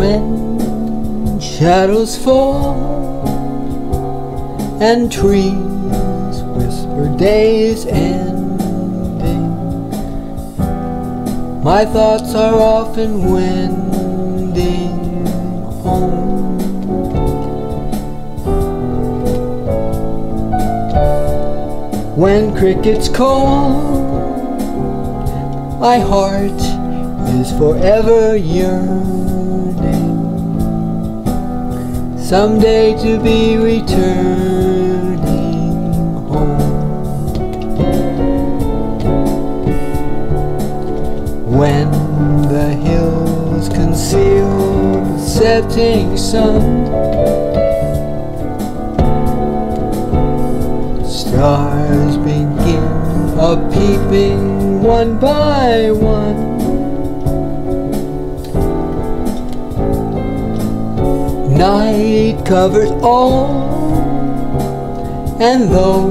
When shadows fall and trees whisper days ending, my thoughts are often wending home. When crickets call, my heart is forever yearning, someday to be returning home. When the hills conceal the setting sun, stars begin a-peeping one by one. Night covers all, and though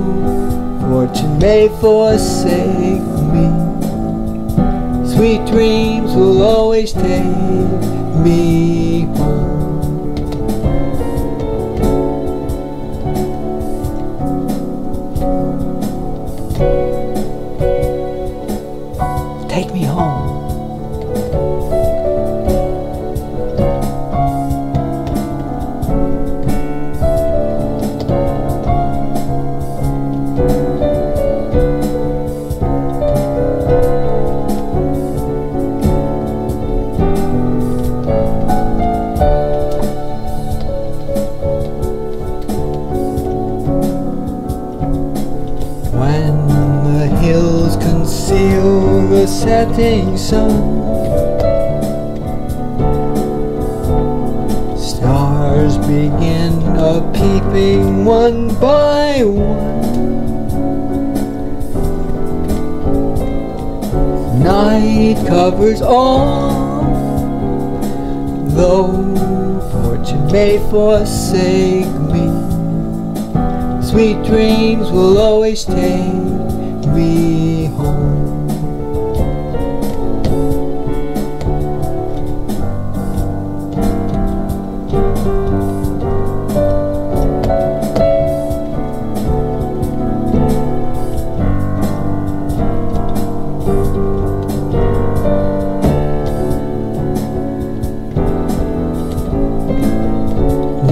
fortune may forsake me, sweet dreams will always take me home. Take me home. When the hills conceal the setting sun, stars begin a-peeping one by one. Night covers all, though fortune may forsake me, sweet dreams will always take me home.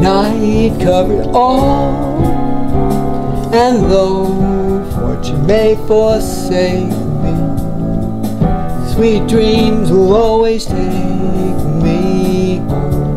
Night covered all, and though fortune may forsake me, sweet dreams will always take me home.